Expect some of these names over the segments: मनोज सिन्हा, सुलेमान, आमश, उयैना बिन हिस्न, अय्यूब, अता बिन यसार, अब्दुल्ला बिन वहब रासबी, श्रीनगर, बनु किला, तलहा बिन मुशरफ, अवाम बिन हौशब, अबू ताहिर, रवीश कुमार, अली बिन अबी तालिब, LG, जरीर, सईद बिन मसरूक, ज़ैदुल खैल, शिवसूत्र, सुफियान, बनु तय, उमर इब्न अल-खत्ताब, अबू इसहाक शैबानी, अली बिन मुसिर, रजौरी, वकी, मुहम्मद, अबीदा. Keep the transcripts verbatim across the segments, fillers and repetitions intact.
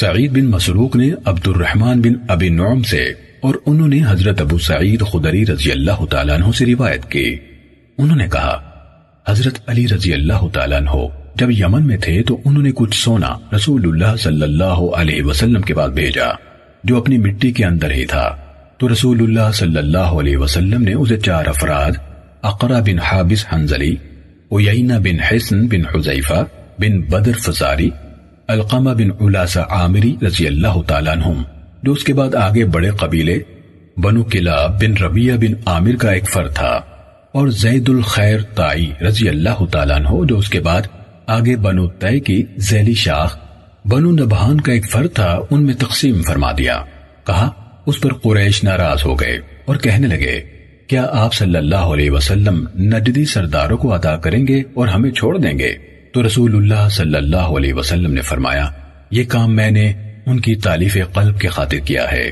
सईद बिन मसरूक ने अब्दुर्रहमान बिन अबी नौम से और उन्होंने हजरत अबू सईद खुदरी रजी अल्लाह तआला अन्हु से रिवायत की। उन्होंने कहा, हजरत अली रजी अल्लाह तआला अन्हु जब यमन में थे तो उन्होंने कुछ सोना रसूलुल्लाह सल्लल्लाहु अलैहि वसल्लम के पास भेजा जो अपनी मिट्टी के अंदर ही था, तो रसूलुल्लाह सल्लल्लाहु अलैहि वसल्लम ने उसे चार अफराद अकरा बिन हाबिस हंजली, उयैना बिन हिस्न बिन हुज़ैफा बिन बदर फसारी, अलक़ाम बिन उलासा आमिरी रज़ी अल्लाह ताला अन्हुम, जो उसके बाद आगे बड़े कबीले बनु किला बिन रबिया बिन आमिर का एक फर था, और जैदुल खैर ताई रज़ी अल्लाह ताला अन्हु, जो उसके बाद आगे बनु तय की जैली शाख बनु नबहान का एक फर था, उनमें तकसीम फरमा दिया। कहा, उस पर कुरैश नाराज हो गए और कहने लगे, क्या आप सल्लल्लाहु अलैहि वसल्लम नजदी सरदारों को अदा करेंगे और हमें छोड़ देंगे? तो रसूलुल्लाह सल्लल्लाहु अलैहि वसल्लम ने फरमाया, ये काम मैंने उनकी तालीफ कल्ब के खातिर किया है।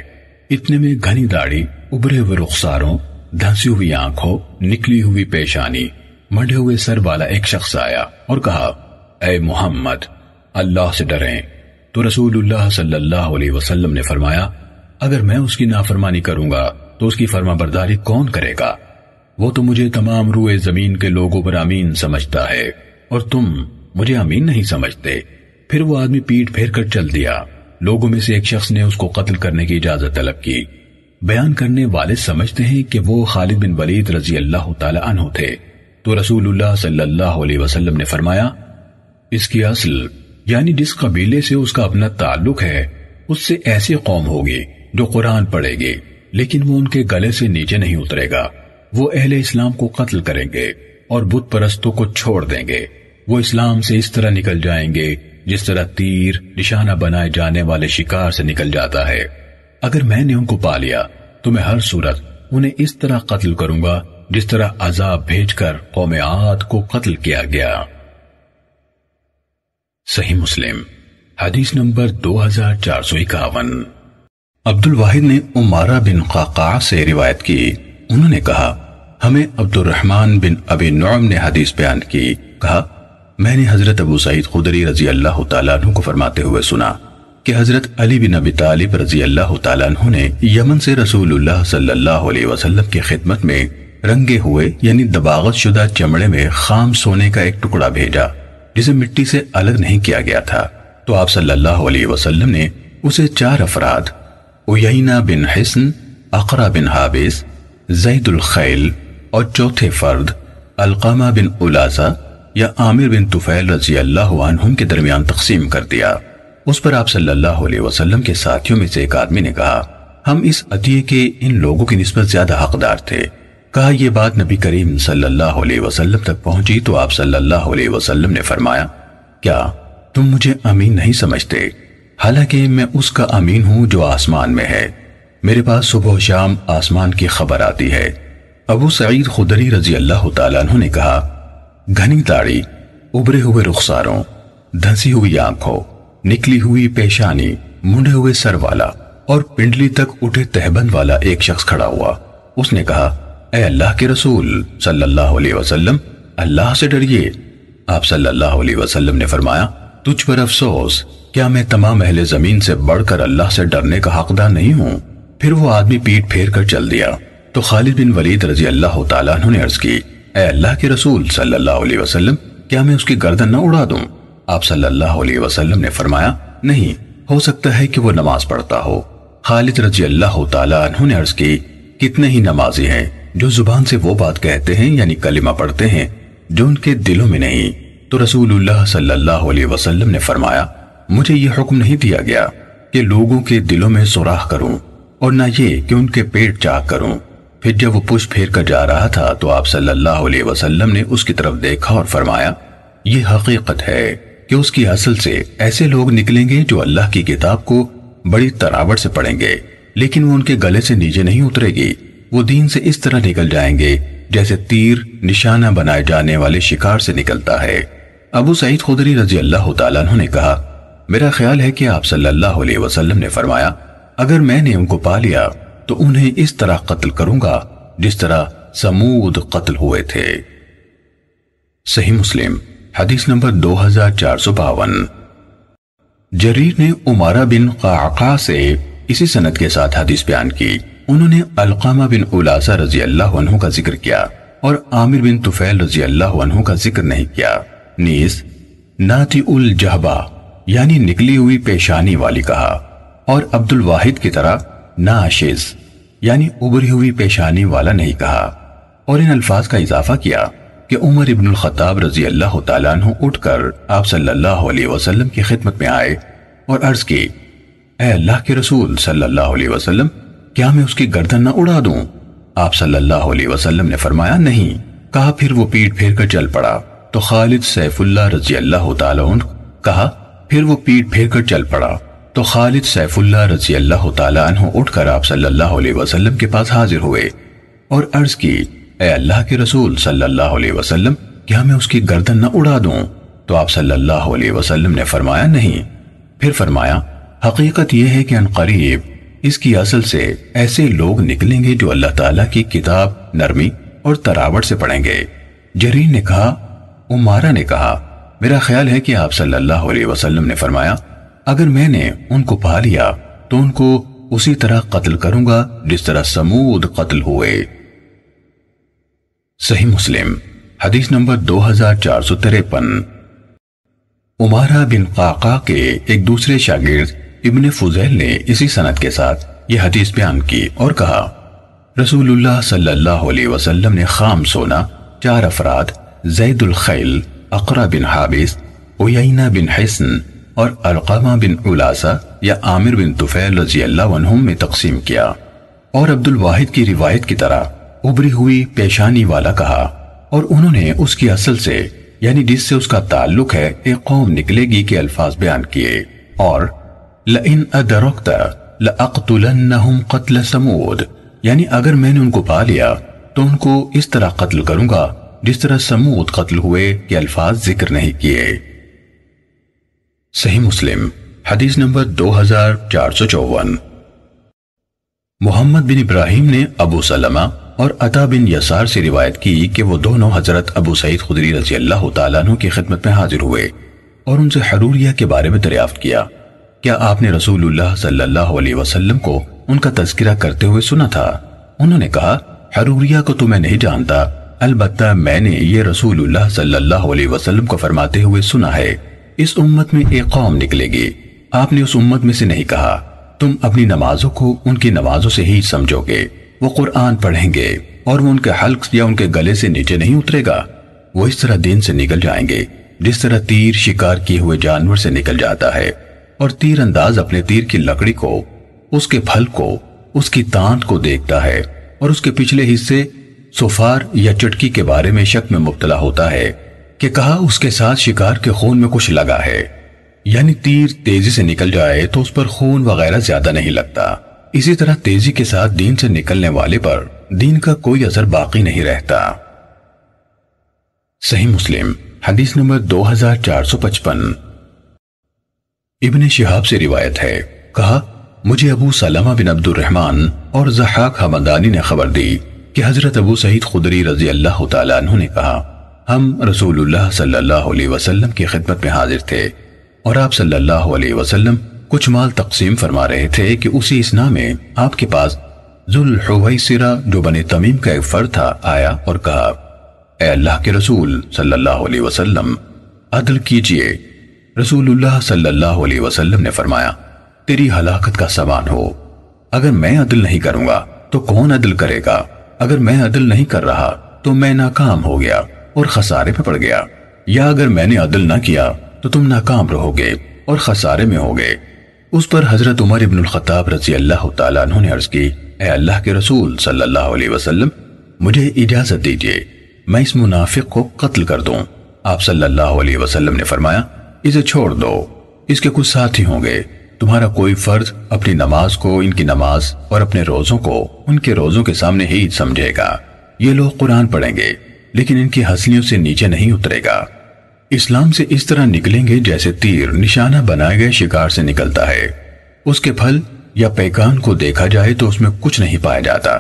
इतने में घनी दाढ़ी, उभरे हुए रुखसारों, धंसी हुई आंखों, निकली हुई पेशानी, मंडे हुए सर वाला एक शख्स आया और कहा, ए मोहम्मद, अल्लाह से डरें। तो रसूलुल्लाह सल्लल्लाहु अलैहि वसल्लम ने फरमाया, अगर मैं उसकी नाफरमानी करूंगा तो उसकी फरमाबरदारी कौन करेगा? वो तो मुझे तमाम रूए जमीन के लोगों पर अमीन समझता है और तुम मुझे अमीन नहीं समझते। फिर वो आदमी पीठ फेर कर चल दिया। लोगों में से एक शख्स ने उसको कत्ल करने की इजाजत तलब की। बयान करने वाले समझते हैं कि वो खालिद बिन वलीद रजी अल्लाह ताला अन्हु थे। तो रसूलुल्लाह सल्लल्लाहु अलैहि वसल्लम ने फरमाया, इसकी असल यानी जिस कबीले से उसका अपना ताल्लुक है उससे ऐसी कौम होगी जो कुरान पढ़ेगी, लेकिन वो उनके गले से नीचे नहीं उतरेगा। वो अहले इस्लाम को कत्ल करेंगे और बुत परस्तों को छोड़ देंगे। वो इस्लाम से इस तरह निकल जाएंगे जिस तरह तीर निशाना बनाए जाने वाले शिकार से निकल जाता है। अगर मैंने उनको पा लिया तो मैं हर सूरत उन्हें इस तरह कत्ल करूंगा जिस तरह अजाब भेजकर कौम आद को कत्ल किया गया। सही मुस्लिम हदीस नंबर दो हजार चार सौ इक्यावन। अब्दुल वाहिद ने उमारा बिन काका से रिवायत की। उन्होंने कहा, हमें अब्दुर्रहमान बिन अबी नौम ने हदीस बयान की। कहा, मैंने हजरत अबू सईद खुदरी रजी अल्लाह तआला अन्हु को फरमाते हुए सुना कि हजरत अली बिन अबी तालिब रजी अल्लाह तआला अन्हु ने यमन से रसूलुल्लाह सल्लल्लाहु अलैहि वसल्लम की खिदमत में रंगे हुए यानी दबागत शुदा चमड़े में खाम सोने का एक टुकड़ा भेजा जिसे मिट्टी से अलग नहीं किया गया था। तो आप सल्लल्लाहु अलैहि वसल्लम ने उसे चार अफराद उयैना बिन हिस्न, अकरा बिन हाबिस, ज़ैदुल खैल और चौथे फर्द अलक़ामा बिन उलासा या आमिर बिन तुफैल रजी अल्लाह अन्हुम के दरमियान तकसीम कर दिया। उस पर आप सल्लल्लाहु अलैहि वसल्लम के साथियों में से एक आदमी ने कहा, हम इस अतिये के इन लोगों की निस्बत ज्यादा हकदार थे। कहा, यह बात नबी करीम सल्लल्लाहु अलैहि वसल्लम तक पहुंची तो आप सल्लल्लाहु अलैहि वसल्लम ने फरमाया, क्या तुम मुझे अमीन नहीं समझते? हालांकि मैं उसका अमीन हूं जो आसमान में है। मेरे पास सुबह शाम आसमान की खबर आती है। अबू सईद खुदरी रजी अल्लाह ताला अन्हु ने कहा, घनी दाढ़ी, उभरे हुए रुखसारों, धंसी हुई आंखों, निकली हुई पेशानी, मुंडे हुए सर वाला और पिंडली तक उठे तहबंद वाला एक शख्स खड़ा हुआ। उसने कहा, ए अल्लाह के रसूल सल्लल्लाहु अलैहि वसल्लम, अल्लाह से डरिए। आप सल्लल्लाहु अलैहि वसल्लम ने फरमाया, तुझ पर अफसोस, क्या मैं तमाम अहले जमीन से बढ़कर अल्लाह से डरने का हकदार नहीं हूँ? फिर वो आदमी पीठ फेर कर चल दिया। तो खालिद बिन वलीद रजी अल्लाह ताला अन्हु ने अर्ज की, ए अल्लाह के रसूल सल्लल्लाहु अलैहि वसल्लम, क्या मैं उसकी गर्दन न उड़ा दूं? आप सल्लल्लाहु अलैहि वसल्लम ने फरमाया, नहीं, हो सकता है कि वो नमाज पढ़ता हो। खालिद रजी अल्लाह ताला अन्हु ने अर्ज की, कितने ही नमाजी हैं जो जुबान से वो बात कहते हैं यानी कलिमा पढ़ते हैं जो उनके दिलों में नहीं। तो रसूलुल्लाह सल्लल्लाहु अलैहि वसल्लम ने फरमाया, मुझे यह हुक्म नहीं दिया गया कि लोगों के दिलों में सुराख करूं और ना ये कि उनके पेट चाक करूं। फिर जब वो पुश फेर कर जा रहा था तो आप सल्लल्लाहु अलैहि वसल्लम ने उसकी तरफ देखा और फरमाया, यह हकीकत है कि उसकी असल से ऐसे लोग निकलेंगे जो अल्लाह की किताब को बड़ी तरावट से पढ़ेंगे, लेकिन वो उनके गले से नीचे नहीं उतरेगी। वो दीन से इस तरह निकल जाएंगे जैसे तीर निशाना बनाए जाने वाले शिकार से निकलता है। अबू सईद खुदरी रजी अल्लाह ताला अन्हु ने कहा, मेरा ख्याल है कि आप सल्लल्लाहु अलैहि वसल्लम ने फरमाया, अगर मैंने उनको पा लिया तो उन्हें इस तरह कत्ल करूंगा जिस तरह समूद कत्ल हुए थे। सही मुस्लिम हदीस नंबर दो हजार चार सौ बावन। जरीर ने उमारा बिन काका से इसी सनद के साथ हदीस बयान की। उन्होंने अलक़ामा बिन उलासा रजी अल्लाह अन्हु का जिक्र किया और आमिर बिन तुफैल रजी अल्लाह अन्हु का जिक्र नहीं किया। नीस नाती उल जहबा यानी निकली हुई पेशानी वाली कहा और अब्दुल वाहिद की तरह नाशिज यानी उभरी हुई पेशानी वाला नहीं कहा और इन अल्फाज का इजाफा किया कि उमर इब्न अल-खत्ताब रजी अल्लाह ताला अन्हु उठकर आप सल्लल्लाहु अलैहि वसल्लम की खिदमत में आए और अर्ज की, ऐ अल्लाह के रसूल सल्लल्लाहु अलैहि वसल्लम, क्या मैं उसकी गर्दन न उड़ा दूं? आप सल्लल्लाहु अलैहि वसल्लम ने फरमाया नहीं। कहा फिर वो पीठ फेर कर चल पड़ा। तो खालिद सैफुल्लाह रजी अल्लाह ताला अन्हु कहा फिर वो पीठ फेर कर चल पड़ा। तो खालिद सैफुल्लाह रजी अल्लाह ताला अन्हु उठकर आप सल्लल्लाहु अलैहि वसल्लम के पास हाजिर हुए और अर्ज की, ऐ अल्लाह के रसूल सल्लल्लाहु अलैहि वसल्लम, क्या मैं उसकी गर्दन न उड़ा दूं? तो आप सल्लल्लाहु अलैहि वसल्लम ने फरमाया नहीं। फिर फरमाया, हकीकत यह है कि अनकरीब इसकी असल से ऐसे लोग निकलेंगे जो अल्लाह ताला की किताब नरमी और तरावट से पढ़ेंगे। जरीर ने कहा, उमारा ने कहा, मेरा ख्याल है कि आप सल्लल्लाहु अलैहि वसल्लम ने फरमाया, अगर मैंने उनको पा लिया तो उनको उसी तरह कत्ल करूंगा जिस तरह समूद कत्ल हुए। सही मुस्लिम हदीस नंबर दो हजार चार सौ तिरपन। उमारा बिन काका के एक दूसरे शागिर्द इब्न फुज़ैल ने इसी सनद के साथ यह हदीस बयान की और कहा, रसूलुल्लाह सल्लल्लाहु अलैहि वसल्लम ने खाम सोना चार अफराद ज़ैदुल खैल, अकरा बिन हाबिस, उयैना बिन हिस्न और अलक़ामा बिन उलासा या आमिर बिन तुफैल रजी अल्लाह अन्हुम में तकसीम किया और अब्दुल वाहिद की रिवायत की तरह उभरी हुई पेशानी वाला कहा और उन्होंने उसकी असल से यानी जिससे उसका ताल्लुक है एक कौम निकलेगी के अल्फाज बयान किए और लइन अदरक्त लअक़तुलन्नहुम क़त्ल समूद यानी अगर मैंने उनको पा लिया तो उनको इस तरह कत्ल करूंगा जिस तरह समूद कत्ल हुए के अल्फाज जिक्र नहीं किए। सही मुस्लिम हदीस नंबर दो हजार चार सौ चौवन। मोहम्मद बिन इब्राहिम ने अबू सलमा और अता बिन यसार से रिवायत की कि वो दोनों हजरत अबू सईद खुदरी रजी अल्लाह ताला अन्हु की खिदमत में हाजिर हुए और उनसे हरूरिया के बारे में दरियाफ्त किया, क्या आपने रसूलुल्लाह सल्लल्लाहु अलैहि वसल्लम को उनका तज़किरा करते हुए सुना था? उन्होंने कहा, हरूरिया को तो मैं नहीं जानता, अलबत्ता मैंने ये रसूलुल्लाह सल्लल्लाहु अलैहि वसल्लम को फरमाते हुए सुना है, इस उम्मत में एक कौम निकलेगी, आपने उस उम्मत में से नहीं कहा, तुम अपनी नमाजों को उनकी नमाजों से ही समझोगे, वो कुरान पढ़ेंगे और वो उनके हल्क या उनके गले से नीचे नहीं उतरेगा, वो इस तरह दिन से निकल जाएंगे जिस तरह तीर शिकार किए हुए जानवर से निकल जाता है और तीर अंदाज अपने तीर की लकड़ी को, उसके फल को, उसकी तांत को देखता है और उसके पिछले हिस्से सुफार या चुटकी के बारे में शक में मुब्तला होता है कि कहा उसके साथ शिकार के खून में कुछ लगा है, यानी तीर तेजी से निकल जाए तो उस पर खून वगैरह ज्यादा नहीं लगता। इसी तरह तेजी के साथ दीन से निकलने वाले पर दीन का कोई असर बाकी नहीं रहता। सही मुस्लिम हदीस नंबर दो हजार चार सौ पचपन। इब्ने शिहाब से रिवायत है, कहा मुझे अबू सलमा बिन अब्दुर्रहमान और ज़हाक हमदानी ने खबर दी कि हजरत अबू सईद खुदरी रजी अल्लाह ताला अन्हु ने कहा, हम रसूलुल्लाह सल्लल्लाहु अलैहि वसल्लम की खिदमत में हाजिर थे और आप सल्लल्लाहु अलैहि वसल्लम कुछ माल तकसीम फरमा रहे थे कि उसी इसना में आपके पास ज़ुल्हुवैसरा जो बने तमीम का एक फर्द था आया और कहा, ऐ अल्लाह के रसूल सल्लल्लाहु अलैहि वसल्लम अदल कीजिए। रसूलुल्लाह सल्लल्लाहु अलैहि वसल्लम ने फरमाया, तेरी हलाकत का सामान हो, अगर मैं अदल नहीं करूंगा तो कौन अदल करेगा, अगर मैं अदल नहीं कर रहा तो मैं नाकाम हो गया और खसारे में पड़ गया, या अगर मैंने अदल ना किया तो तुम नाकाम रहोगे और खसारे में होगे। उस पर हजरत उमर इब्न अल-खत्ताब रजी अल्लाह ताला अन्हु ने अर्ज की, ऐ अल्लाह के रसूल सल्लल्लाहु अलैहि वसल्लम, मुझे इजाजत दीजिए, मैं इस मुनाफिक को कत्ल कर दूं। आप सल्लल्लाहु अलैहि वसल्लम ने फरमाया, इसे छोड़ दो, इसके कुछ साथी होंगे, तुम्हारा कोई फर्ज अपनी नमाज को इनकी नमाज और अपने रोजों को उनके रोजों के सामने ही समझेगा, ये लोग कुरान पढ़ेंगे लेकिन इनकी हसलियों से नीचे नहीं उतरेगा, इस्लाम से इस तरह निकलेंगे जैसे तीर निशाना बनाए गए शिकार से निकलता है, उसके फल या पैकान को देखा जाए तो उसमें कुछ नहीं पाया जाता,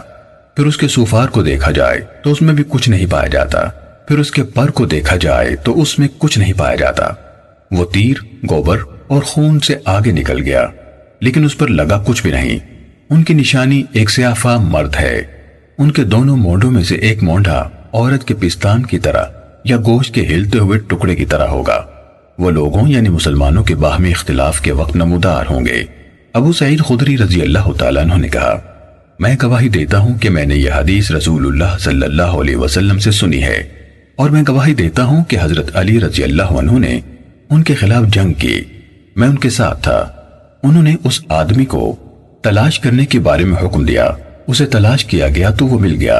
फिर उसके सूफार को देखा जाए तो उसमें भी कुछ नहीं पाया जाता, फिर उसके पर को देखा जाए तो उसमें कुछ नहीं पाया जाता, वो तीर गोबर और खून से आगे निकल गया, लेकिन उस पर लगा कुछ भी नहीं। उनकी निशानी एक सियाफा मर्द है। उनके दोनों मोंढों में से एक मोंढा औरत के पिस्तान की तरह या गोश्त के हिलते हुए टुकड़े की तरह होगा। वो लोगों यानी मुसलमानों के बाहमी इख्तिलाफ के वक्त नमूदार होंगे। अबू सईद खुदरी रजी अल्लाह तआला अन्हु ने कहा, मैं गवाही देता हूं कि मैंने यह हदीस रसूलुल्लाह सल्लल्लाहु अलैहि वसल्लम से सुनी है, और मैं गवाही देता हूं कि हजरत अली रजी अल्लाह अन्हु ने उनके खिलाफ जंग की। मैं उनके साथ था। उन्होंने उस आदमी को तलाश करने के बारे में हुक्म दिया। उसे तलाश किया गया तो वो मिल गया।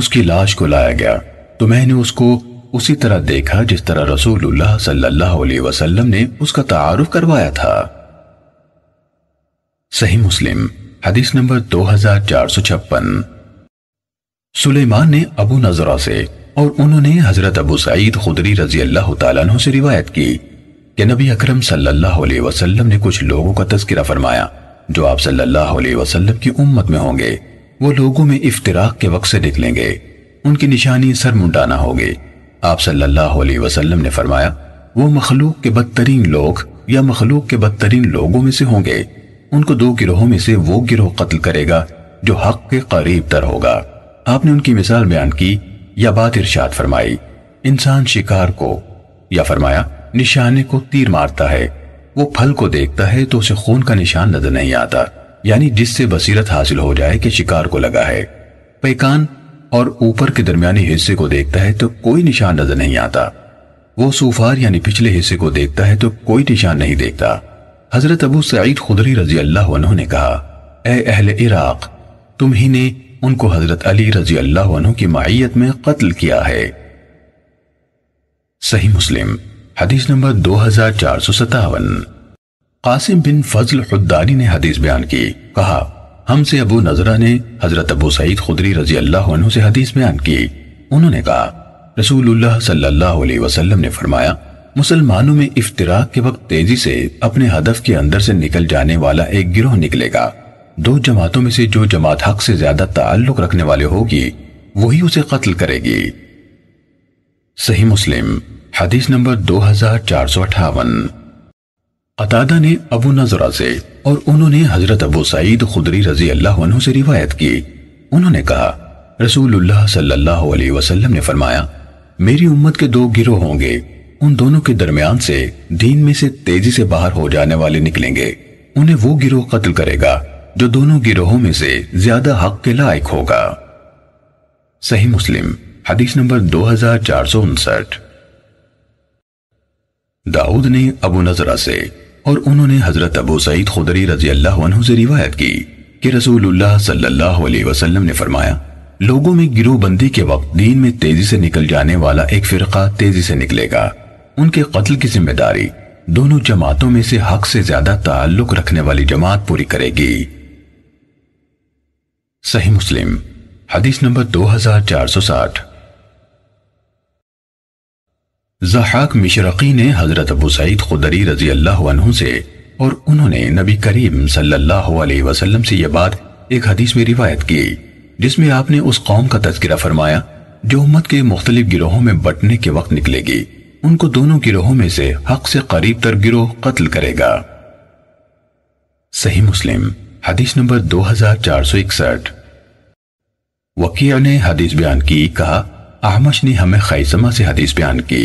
उसकी लाश को लाया गया तो मैंने उसको उसी तरह देखा जिस तरह रसूलुल्लाह सल्लल्लाहु अलैहि वसल्लम ने उसका तारुफ करवाया था। सही मुस्लिम हदीस नंबर दो हजार चार सौ छप्पन। सुलेमान ने अबू नजरा से और उन्होंने हजरत अबू सईद खुदरी रजी अल्लाह तआला अन्हु से रिवायत की कि नबी अकरम सल्लल्लाहु अलैहि वसल्लम ने कुछ लोगों का तज़किरा फरमाया जो आप सल्लल्लाहु अलैहि वसल्लम की उम्मत में होंगे। वो लोगों में इफ्तिराक के वक्त से निकलेंगे। उनकी निशानी सर मुंडाना होगी। आप सल्लल्लाहु अलैहि वसल्लम ने फरमाया, वो मखलूक के बदतरीन लोग या मखलूक के बदतरीन लोगों में से होंगे। उनको दो गिरोहों में से वो गिरोह कत्ल करेगा जो हक के करीब तर होगा। आपने उनकी मिसाल बयान की या बात इरशाद फरमाई, इंसान शिकार को या फरमाया निशाने को तीर मारता है। वो फल को देखता है तो उसे खून का निशान नजर नहीं आता, यानी जिससे बसीरत हासिल हो जाए कि शिकार को लगा है। पैकान और ऊपर के दरमियानी हिस्से को देखता है तो कोई निशान नजर नहीं आता। वो सूफार यानी पिछले हिस्से को देखता है तो कोई निशान नहीं देखता। हजरत अबू सईद खुदरी रजी अल्लाह अन्हु ने कहा, ए अहले इराक, तुम ही ने उनको हजरत अली रजी अल्लाह अन्हु की मायत में कत्ल किया है। सही मुस्लिम हदीस नंबर दो हजार चार सौ सत्तावन। कासिम बिन फजल हुद्दानी ने हदीस बयान की, कहा हमसे अबू नजरा ने हजरत अबू सईद खुदरी रजी अल्लाह अन्हु से हदीस बयान की। उन्होंने कहा, रसूलुल्लाह सल्लल्लाहु अलैहि वसल्लम ने फरमाया, मुसलमानों में इफ्तिराक के वक्त तेजी से अपने हदफ के अंदर से निकल जाने वाला एक गिरोह निकलेगा। दो जमातों में से जो जमात हक से ज्यादा ताल्लुक रखने वाले होगी वही उसे कत्ल करेगी। सही मुस्लिम हदीस नंबर दो हजार चार सौ अट्ठावन। अतादा ने अबू नजरा से और उन्होंने हजरत अबू सईद खुदरी रजी अल्लाह अन्हु से रिवायत की। उन्होंने कहा, रसूलुल्लाह सल्लल्लाहु अलैहि वसल्लम ने फरमाया, मेरी उम्मत के दो गिरोह होंगे। उन दोनों के दरमियान से दीन में से तेजी से बाहर हो जाने वाले निकलेंगे। उन्हें वो गिरोह कत्ल करेगा जो दोनों गिरोहों में से ज्यादा हक के लायक होगा। सही मुस्लिम हदीस नंबर दो हजार चार सौ उनसठ। दाऊद ने अबू नजरा से और उन्होंने हजरत अबू सईद खुदरी रजी अल्लाह अन्हु से रिवायत की कि रसूलुल्लाह सल्लल्लाहु अलैहि वसल्लम ने फरमाया, लोगों में गिरोहबंदी के वक्त दीन में तेजी से निकल जाने वाला एक फिरका तेजी से निकलेगा। उनके कत्ल की जिम्मेदारी दोनों जमातों में से हक से ज्यादा ताल्लुक रखने वाली जमात पूरी करेगी। सही मुस्लिम हदीस नंबर दो हजार चार सौ साठ। ज़हाक मिशरकी ने हजरत अबू सईद खुदरी रजी अल्लाह अन्हु से और उन्होंने नबी करीम सल्लल्लाहु अलैहि वसल्लम से यह बात एक हदीस में रिवायत की जिसमें आपने उस कौम का तज़किरा फरमाया जो उम्मत के मुख्तलिफ गिरोहों में बंटने के वक्त निकलेगी। उनको दोनों गिरोहों में से हक से करीब तर गिरोह कत्ल करेगा। सही मुस्लिम हदीस नंबर दो हजार चार सौ इकसठ। वकी ने हदीस बयान की, कहा आमश ने हमें खैसमा से हदीस बयान की।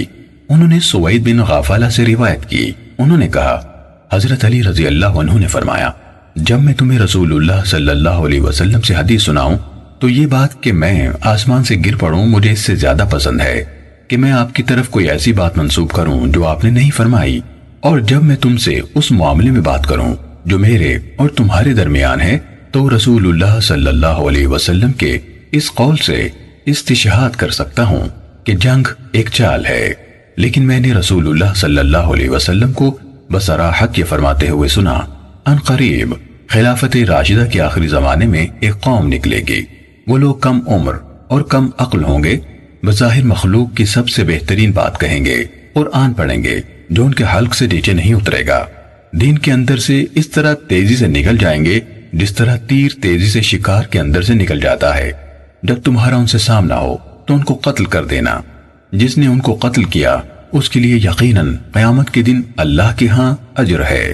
उन्होंने सुवैद बिन गाफाला से रिवायत की। उन्होंने कहा, हजरत अली रजी अल्लाह अन्हु ने फरमाया, जब मैं तुम्हें रसूलुल्लाह सल्लल्लाहु अलैहि वसल्लम से हदीस सुनाऊं तो ये बात कि मैं आसमान से गिर पड़ूं मुझे इससे ज्यादा पसंद है कि मैं आपकी तरफ कोई ऐसी बात मंसूब करूं जो आपने नहीं फरमाई, और जब मैं तुमसे उस मामले में बात करूं जो मेरे और तुम्हारे दरमियान है तो रसूलुल्लाह सल्लल्लाहु अलैहि वसल्लम के इस कौल से इस्तिशहाद कर सकता हूं कि जंग एक चाल है, लेकिन मैंने रसूलुल्लाह सल्लल्लाहु अलैहि वसल्लम को बसराहत ये फरमाते हुए सुना, अनकरीब खिलाफत राशिदा के आखिरी जमाने में एक कौम निकलेगी। वो लोग कम उम्र और कम अक्ल होंगे, बज़ाहिर मखलूक की सबसे बेहतरीन बात कहेंगे और आन पड़ेंगे जो उनके हल्क से नीचे नहीं उतरेगा। दीन के अंदर से इस तरह तेजी से निकल जाएंगे जिस तरह तीर तेजी से शिकार के अंदर से निकल जाता है। जब तुम्हारा उनसे सामना हो तो उनको कत्ल कर देना। जिसने उनको कत्ल किया उसके लिए यकीनन क़यामत के दिन अल्लाह के यहाँ अजर है।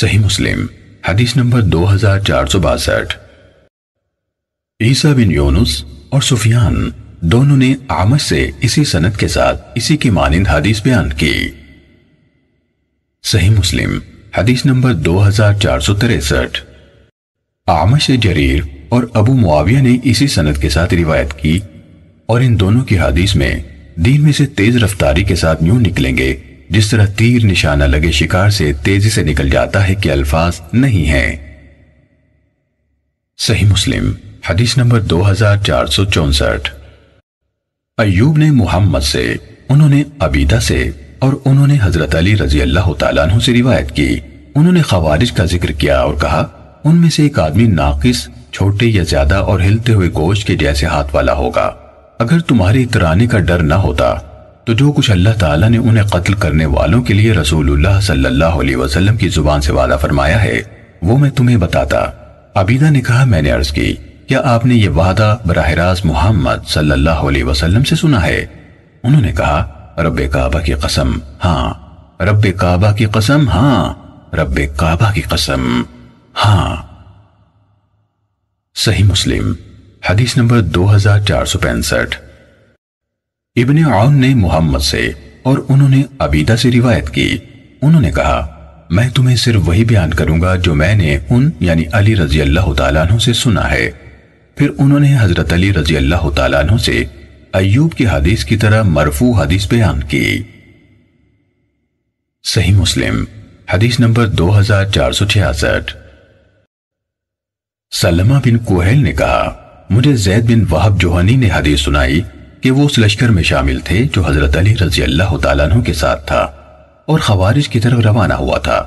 सही मुस्लिम हदीस नंबर दो हजार चार सौ बासठ। ईसा बिन यूनुस और सुफियान दोनों ने आमश से इसी सनद के साथ इसी की मानिंद हदीस बयान की। सही मुस्लिम हदीस नंबर दो हजार चार सौ तिरसठ। आमश से जरीर और अबू मुआविया ने इसी सनद के साथ रिवायत की और इन दोनों की हदीस में दीन में से तेज रफ्तारी के साथ यूं निकलेंगे जिस तरह तीर निशाना लगे शिकार से तेजी से निकल जाता है कि अल्फाज नहीं है। सही मुस्लिम हदीस नंबर दो हजार चार सौ चौसठ। अय्यूब ने मुहम्मद से, उन्होंने अबीदा से और उन्होंने हजरत अली रज़ी अल्लाह ताला अन्हु से रिवायत की। उन्होंने खवारिज का जिक्र किया और कहा, उनमें से एक आदमी नाकिस, छोटे या ज्यादा और हिलते हुए गोश्त के जैसे हाथ वाला होगा। अगर तुम्हारे इतराने का डर ना होता तो जो कुछ अल्लाह ताला ने उन्हें कत्ल करने वालों के लिए रसूलुल्लाह सल्लल्लाहु अलैहि वसल्लम की जुबान से वादा फरमाया है वो मैं तुम्हें बताता। अबीदा ने कहा, मैंने अर्ज की, क्या आपने ये वादा बराह रास्त मोहम्मद सल्लल्लाहु अलैहि वसल्लम से सुना है? उन्होंने कहा, रब्बे काबा की कसम हाँ, रब्बे काबा की कसम हाँ, रब्बे काबा की कसम हाँ। सही मुस्लिम हदीस नंबर दो हजार चार सौ पैंसठ। इब्ने आउन ने मुहम्मद से और उन्होंने अबीदा से रिवायत की। उन्होंने कहा, मैं तुम्हें सिर्फ वही बयान करूंगा जो मैंने उन यानी अली रजी अल्लाह ताला अन्हु से सुना है। फिर उन्होंने हजरत अली रजी अल्लाह ताला अन्हु से अय्यूब की हदीस की तरह मरफू हदीस बयान की। सही मुस्लिम हदीस नंबर दो हजार चार सौ छियासठ। सलमा बिन कोहेल ने कहा, मुझे जैद बिन वहाब जोहनी ने हदीस सुनाई कि वो उस लश्कर में शामिल थे जो हजरत अली रजी अल्लाह ताला अन्हु के साथ था और खवारिज की तरफ रवाना हुआ था।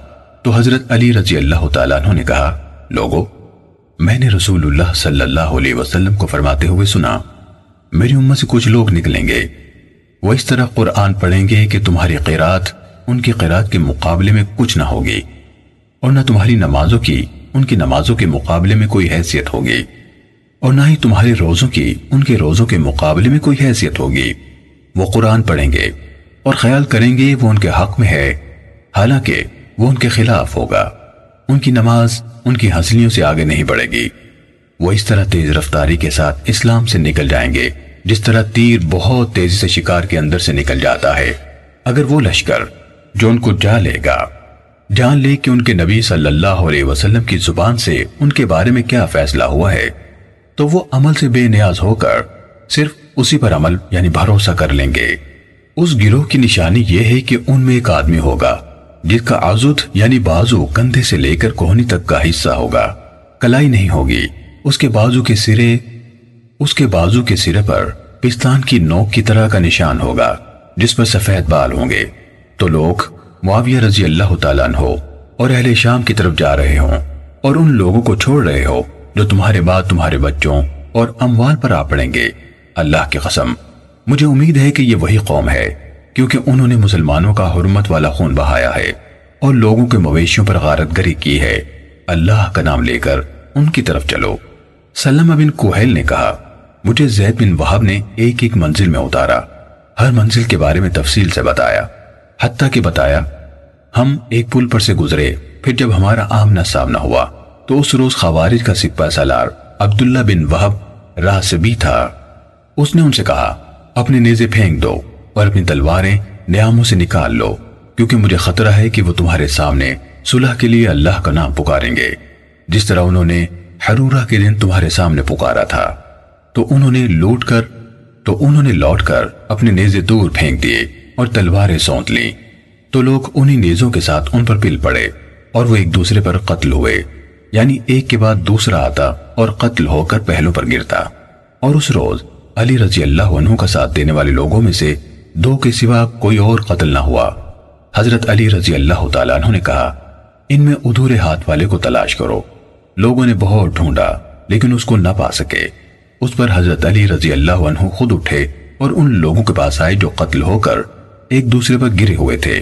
तो हजरत अली रजी अल्लाह ताला अन्हु ने कहा, लोगो, मैंने रसूलुल्लाह सल्लल्लाहु अलैहि वसल्लम को फरमाते हुए सुना, मेरी उम्मत से कुछ लोग निकलेंगे, वो इस तरह कुरान पढ़ेंगे कि तुम्हारी क़िरात उनकी क़िरात के मुकाबले में कुछ ना होगी और न तुम्हारी नमाजों की उनकी नमाजों के मुकाबले में कोई हैसियत होगी और ना ही तुम्हारे रोज़ों की उनके रोज़ों के मुकाबले में कोई हैसियत होगी। वो कुरान पढ़ेंगे और ख्याल करेंगे वो उनके हक में है, हालांकि वो उनके खिलाफ होगा। उनकी नमाज उनकी हंसलियों से आगे नहीं बढ़ेगी। वो इस तरह तेज रफ्तारी के साथ इस्लाम से निकल जाएंगे जिस तरह तीर बहुत तेजी से शिकार के अंदर से निकल जाता है। अगर वो लश्कर जो उनको जा लेगा जान ले कि उनके नबी सल्लल्लाहु अलैहि वसल्लम की जुबान से उनके बारे में क्या फैसला हुआ है, तो वो अमल से बेनियाज होकर सिर्फ उसी पर अमल यानी भरोसा कर लेंगे। उस गिरोह की निशानी यह है कि उनमें एक आदमी होगा जिसका आजुद यानी बाजू कंधे से लेकर कोहनी तक का हिस्सा होगा, कलाई नहीं होगी। उसके बाजू के सिरे उसके बाजू के सिरे पर पिस्तान की नोक की तरह का निशान होगा जिस पर सफेद बाल होंगे। तो लोग मुआविया रजी अल्लाह ताला अन्हो और अहले शाम की तरफ जा रहे हो और उन लोगों को छोड़ रहे हो जो तुम्हारे बाद तुम्हारे बच्चों और अमवाल पर आ पड़ेंगे। अल्लाह की कसम, मुझे उम्मीद है कि ये वही कौम है, क्योंकि उन्होंने मुसलमानों का हुर्मत वाला खून बहाया है और लोगों के मवेशियों पर गारतगरी की है। अल्लाह का नाम लेकर उनकी तरफ चलो। सलमा बिन कोहेल ने कहा, मुझे जैद बिन वहाब ने एक एक मंजिल में उतारा, हर मंजिल के बारे में तफसील से बताया, हत्ता कि बताया हम एक पुल पर से गुजरे, फिर जब हमारा आमना सामना हुआ तो उस रोज खवारिज का सिपा सालार अब्दुल्ला बिन वहब रासबी था। उसने उनसे कहा, अपने नेज़े फेंक दो और अपनी तलवारें नियामों से निकाल लो, क्योंकि मुझे खतरा है कि वो तुम्हारे सामने सुलह के लिए अल्लाह का नाम पुकारेंगे जिस तरह उन्होंने हरूरा के दिन तुम्हारे सामने पुकारा था। तो उन्होंने लौट कर तो उन्होंने लौट कर अपने नेज़े दूर फेंक दिए और तलवारें सौंत ली। तो लोग उन्हीं नेज़ों के साथ उन पर पिल पड़े और वो एक दूसरे पर कत्ल हुए, यानी एक के बाद दूसरा आता और कत्ल होकर पहलों पर गिरता। और उस रोज अली रजी अल्लाह अन्हु का साथ देने वाले लोगों में से दो के सिवा कोई और कत्ल ना हुआ। हजरत अली रजी अल्लाह ताला अन्हु ने कहा, इनमें उधूरे हाथ वाले को तलाश करो। लोगों ने बहुत ढूंढा लेकिन उसको ना पा सके। उस पर हजरत अली रजी अल्लाह अन्हु खुद उठे और उन लोगों के पास आए जो कत्ल होकर एक दूसरे पर गिरे हुए थे।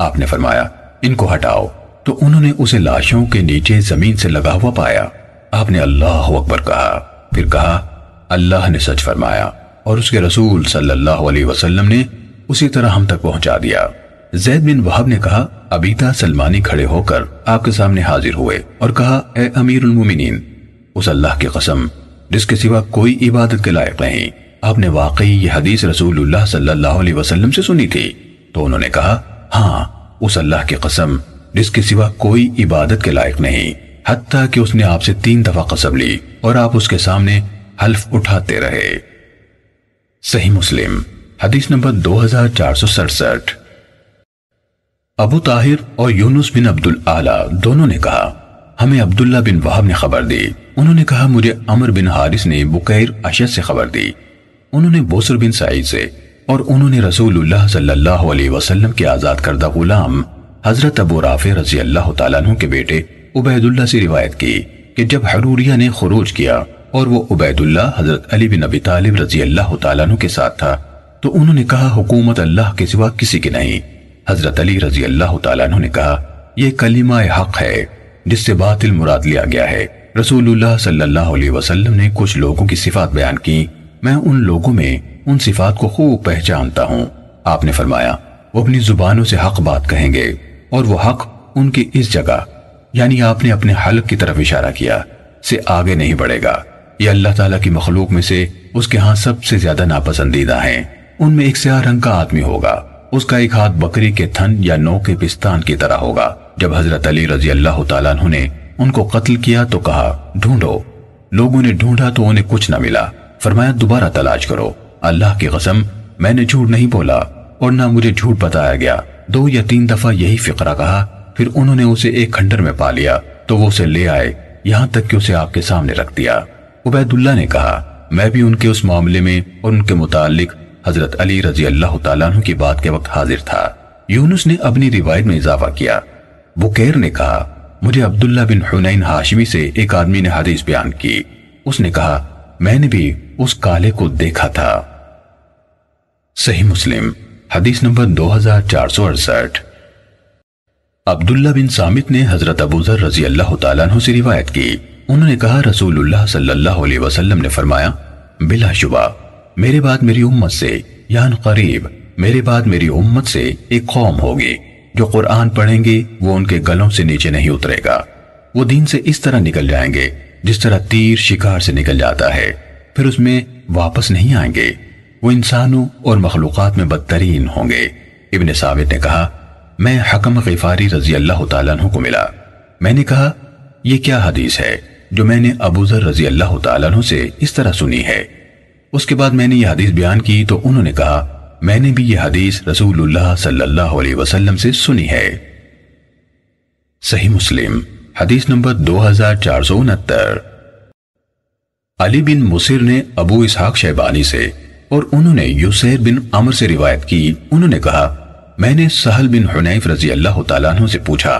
आपने फरमाया, इनको हटाओ। तो उन्होंने उसे लाशों के नीचे जमीन से लगा हुआ पाया। आपने अल्लाह अकबर कहा, फिर कहा, अल्लाह ने सच फरमाया और उसके रसूल सल्लल्लाहु अलैहि वसल्लम ने उसी तरह हम तक पहुंचा दिया। ज़ैद बिन वहाब ने कहा, अबीदा सलमानी खड़े होकर आपके सामने हाजिर हुए और कहा, ए अमीरुल मोमिनीन, उस अल्लाह की कसम जिसके सिवा कोई इबादत के लायक नहीं, आपने वाकई यह हदीस रसूलुल्लाह सल्लल्लाहु अलैहि वसल्लम से सुनी थी? तो उन्होंने कहा, हाँ, उस अल्लाह की कसम जिसके सिवा कोई इबादत के लायक नहीं, हत्ता कि उसने आपसे तीन दफा कसम ली और आप उसके सामने हल्फ उठाते रहे। सही मुस्लिम हदीस नंबर दो हजार चार सौ सड़सठ। अबू ताहिर और यूनुस बिन अब्दुल आला दोनों ने कहा, हमें अब्दुल्ला बिन वहाब ने खबर दी। उन्होंने कहा, मुझे अमर बिन हारिस ने बुकैर अशद से खबर दी, उन्होंने बोसर बिन साइद से, और उन्होंने रसूलुल्लाह सल्लल्लाहु अलैहि वसल्लम के आजाद करदा गुलाम हजरत अबू राफे रजी अल्लाह तआला अन्हु के बेटे उबैदुल्लाह से रिवायत की कि जब हरूरिया ने खुरूज किया और वो उबैदुल्लाह हजरत अली बिन अबी तालिब रजी अल्लाह तआला अन्हु के साथ था, तो उन्होंने कहा, हुकूमत अल्लाह के सिवा किसी की नहीं। हजरत अली रजी अल्लाह तआला अन्हु ने कहा, यह कलिमा हक है जिससे बातिल मुराद लिया गया है। रसूलुल्लाह सल्लल्लाहु अलैहि वसल्लम ने कुछ लोगों की सिफात बयान की, मैं उन लोगों में उन सिफात को खूब पहचानता हूँ। आपने फरमाया, वो अपनी जुबानों से हक बात कहेंगे और वो हक उनकी इस जगह, यानी आपने अपने हल्क की तरफ इशारा किया, से आगे नहीं बढ़ेगा। ये अल्लाह ताला की मखलूक में से उसके यहाँ सबसे ज्यादा नापसंदीदा है। उनमें एक स्याह रंग का आदमी होगा, उसका एक हाथ बकरी के थन या नौ के पिस्तान की तरह होगा। जब हजरत अली रजी अल्लाह तआला अन्हु ने उनको कत्ल किया तो कहा, ढूंढो। लोगों ने ढूंढा तो उन्हें कुछ न मिला। फरमाया, दोबारा तलाश करो। अल्लाह की कसम, मैंने झूठ नहीं बोला और ना मुझे झूठ बताया गया। दो या तीन दफा यही फिक्रा कहा, फिर उन्होंने उसे एक खंडर में पा लिया तो वो उसे ले आए, यहाँ तक कि उसे आपके सामने रख दिया। उबैदुल्लाह ने कहा, मैं भी उनके उस मामले में और उनके मुतालिक हजरत अली रजी अल्लाह तआला अन्हु की बात के वक्त हाजिर था। यूनुस ने अपनी रिवायत में इजाफा किया। बुकैर ने कहा, मुझे अब्दुल्ला बिन हुनैन हाशमी से एक आदमी ने हदीस बयान की, उसने कहा, मैंने भी उस काले को देखा था। सही मुस्लिम हदीस नंबर दो हजार चार सौ अड़सठ। अब्दुल्ला बिन सामित ने हजरत अबू ज़र रजी अल्लाह तआला अन्हु से रिवायत की। उन्होंने कहा, रसूलुल्लाह सल्लल्लाहु अलैहि वसल्लम ने फरमाया, बिलाशुबा मेरे बाद मेरी उम्मत से, यान करीब मेरे बाद मेरी उम्मत से एक कौम होगी जो कुरान पढ़ेंगे वो उनके गलों से नीचे नहीं उतरेगा। वो दीन से इस तरह निकल जाएंगे जिस तरह तीर शिकार से निकल जाता है, फिर उसमें वापस नहीं आएंगे। वो इंसानों और मखलूक़ात में बदतरीन होंगे। इब्न साबित ने कहा, मैं हकम गिफारी रजी अल्लाह तआला अन्हु को मिला। मैंने कहा, यह क्या हदीस है जो मैंने अबू ज़र रजी अल्लाह तआला अन्हु से इस तरह सुनी है? उसके बाद मैंने यह हदीस बयान की तो उन्होंने कहा, मैंने भी यह हदीस रसूलुल्लाह सल्लल्लाहु अलैहि वसल्लम से सुनी है। सही मुस्लिम हदीस नंबर दो हजार चार सौ उनहत्तर। अली बिन मुसिर ने अबू इसहाक शैबानी से और उन्होंने यूसैर बिन अमर से रिवायत की। उन्होंने कहा, मैंने सहल बिन हुनैफ़ रजी अल्लाह तआला अन्हु से पूछा,